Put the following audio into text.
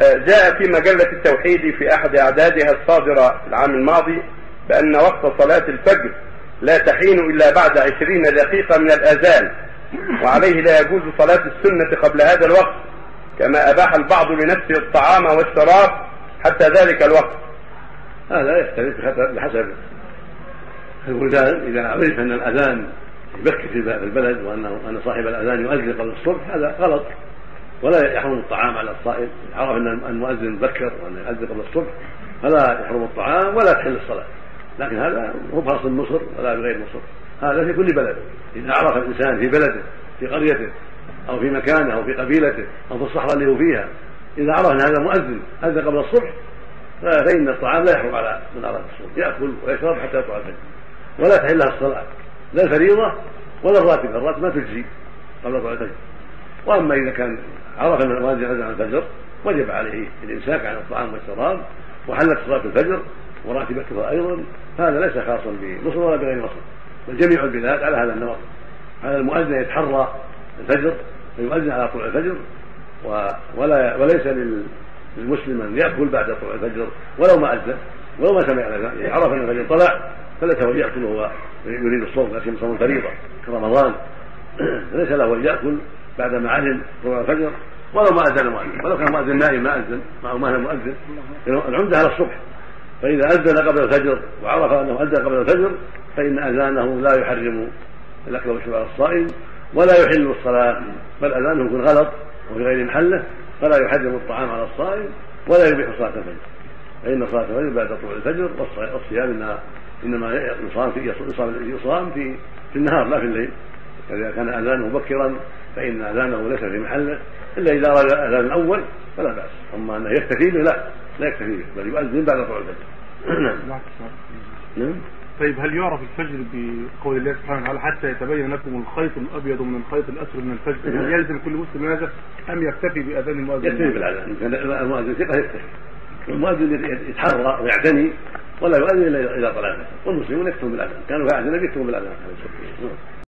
جاء في مجلة التوحيد في أحد أعدادها الصادرة في العام الماضي بأن وقت صلاة الفجر لا تحين إلا بعد 20 دقيقة من الأذان، وعليه لا يجوز صلاة السنة قبل هذا الوقت، كما أباح البعض لنفسه الطعام والشراب حتى ذلك الوقت. هذا يختلف بحسب البلدان. إذا عرف أن الأذان يبكي في البلد وأن صاحب الأذان يؤذن قبل الصبح هذا غلط، ولا يحرم الطعام على الصائم. عرف أن المؤذن بكر وأن يؤذن قبل الصبح فلا يحرم الطعام ولا تحل الصلاة، لكن هذا هو بأصل مصر ولا بغير مصر، هذا في كل بلد. إذا عرف الإنسان في بلده، في قريته أو في مكانه أو في قبيلته أو في الصحراء اللي هو فيها، إذا عرف أن هذا مؤذن أذن قبل الصبح فإن الطعام لا يحرم على من أراد الصبح، يأكل ويشرب حتى يطلع الفجر، ولا تحل له الصلاة لا الفريضة ولا الراتب، الراتب ما تجزي قبل طلوع الفجر. وأما إذا كان عرف أن المؤذن أذن عن الفجر وجب عليه الإمساك عن الطعام والشراب، وحلت صلاة الفجر وراتبتها أيضا. هذا ليس خاصا بمصر ولا بغير مصر، وجميع البلاد على هذا النمط. هذا المؤذن يتحرى الفجر ويؤذن على طلوع الفجر، وليس للمسلم أن يأكل بعد طلوع الفجر ولو ما أذن ولو ما سمع الأذان. يعني عرف أن الفجر طلع فليس هو يأكل وهو يريد الصوم، لكن صوم فريضة كرمضان ليس له أن يأكل بعد ما علم طلوع الفجر ولو ما أذن المؤذن، ولو كان مؤذن نائم ما أذن معه ما المؤذن، العمدة على الصبح. فإذا أذن قبل الفجر وعرف أنه أذن قبل الفجر فإن أذانه لا يحرم الأكل والشرب على الصائم ولا يحل الصلاة، بل أذانه يكون غلط وفي غير محله، فلا يحرم الطعام على الصائم ولا يبيح صلاة الفجر، فإن صلاة الفجر بعد طلوع الفجر. والصيام إنما يصام في النهار لا في الليل، فإذا كان أذانه مبكرا فإن أذانه ليس في محله إلا إذا أراد الأذان الأول فلا بأس، أما أنه يكتفي به لا يكتفي به، بل يؤذن بعد طلوع الفجر. طيب، هل يعرف الفجر بقول الله سبحانه وتعالى حتى يتبين لكم الخيط الأبيض من الخيط الأسود من الفجر؟ هل يلزم كل مسلم هذا أم يكتفي بأذان المؤذن؟ يكتفي بالأذان، المؤذن ثقة يكتفي، المؤذن يتحرى ويعتني ولا يؤذن إلا إذا طلع الفجر، والمسلمون يكتفون بالأذان، كانوا يعتنون بيكتفون بالأذان.